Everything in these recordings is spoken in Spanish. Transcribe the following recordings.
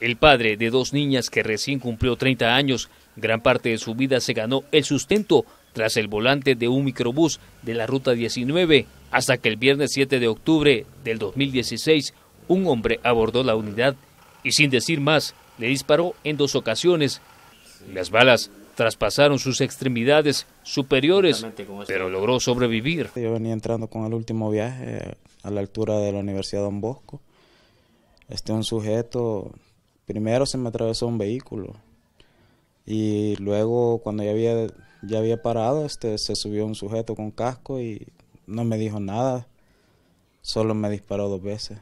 El padre de dos niñas que recién cumplió 30 años, gran parte de su vida se ganó el sustento tras el volante de un microbús de la Ruta 19, hasta que el viernes 7 de octubre del 2016, un hombre abordó la unidad y sin decir más, le disparó en dos ocasiones. Las balas traspasaron sus extremidades superiores, pero logró sobrevivir. Yo venía entrando con el último viaje a la altura de la Universidad Don Bosco. Un sujeto... Primero se me atravesó un vehículo y luego cuando ya había parado, se subió un sujeto con casco y no me dijo nada, solo me disparó dos veces,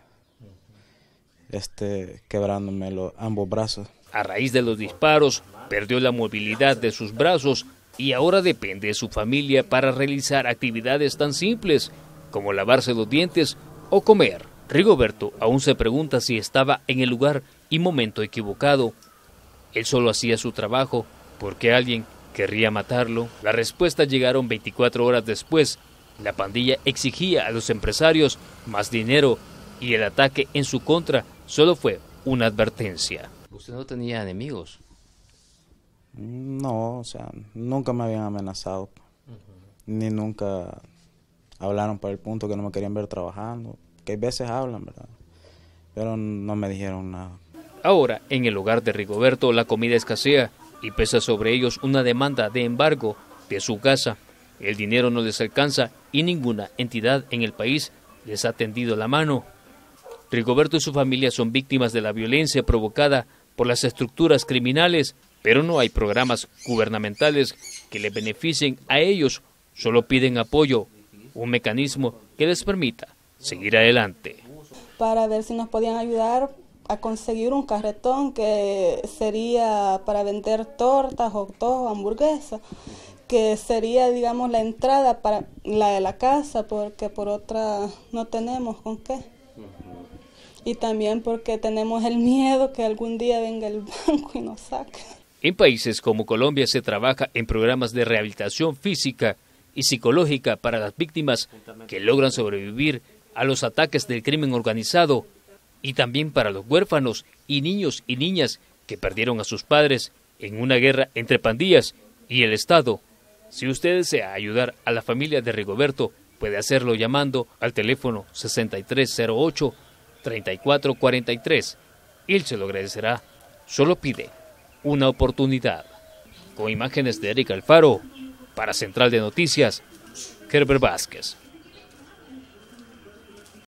quebrándome ambos brazos. A raíz de los disparos, perdió la movilidad de sus brazos y ahora depende de su familia para realizar actividades tan simples como lavarse los dientes o comer. Rigoberto aún se pregunta si estaba en el lugar y momento equivocado. Él solo hacía su trabajo porque alguien querría matarlo. Las respuestas llegaron 24 horas después. La pandilla exigía a los empresarios más dinero y el ataque en su contra solo fue una advertencia. ¿Usted no tenía enemigos? No, nunca me habían amenazado. Ni nunca hablaron para el punto que no me querían ver trabajando. Que a veces hablan, ¿verdad? Pero no me dijeron nada. Ahora, en el hogar de Rigoberto, la comida escasea y pesa sobre ellos una demanda de embargo de su casa. El dinero no les alcanza y ninguna entidad en el país les ha tendido la mano. Rigoberto y su familia son víctimas de la violencia provocada por las estructuras criminales, pero no hay programas gubernamentales que les beneficien a ellos. Solo piden apoyo, un mecanismo que les permita seguir adelante. Para ver si nos podían ayudar a conseguir un carretón que sería para vender tortas, hot dogs, hamburguesas, que sería, digamos, la entrada para la de la casa, porque por otra no tenemos con qué. Y también porque tenemos el miedo que algún día venga el banco y nos saque. En países como Colombia se trabaja en programas de rehabilitación física y psicológica para las víctimas que logran sobrevivir a los ataques del crimen organizado, y también para los huérfanos y niños y niñas que perdieron a sus padres en una guerra entre pandillas y el Estado. Si usted desea ayudar a la familia de Rigoberto, puede hacerlo llamando al teléfono 6308-3443. Él se lo agradecerá. Solo pide una oportunidad. Con imágenes de Erika Alfaro, para Central de Noticias, Gerber Vázquez.